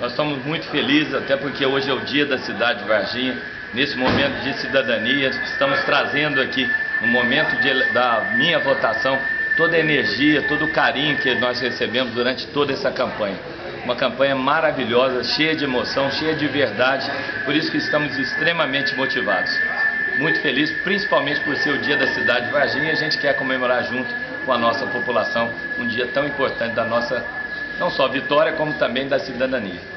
Nós estamos muito felizes, até porque hoje é o dia da cidade de Varginha. Nesse momento de cidadania, estamos trazendo aqui, no momento da minha votação, toda a energia, todo o carinho que nós recebemos durante toda essa campanha. Uma campanha maravilhosa, cheia de emoção, cheia de verdade, por isso que estamos extremamente motivados. Muito feliz, principalmente por ser o dia da cidade de Varginha, e a gente quer comemorar junto com a nossa população um dia tão importante da nossa, não só vitória, como também da cidadania.